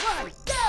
One, go!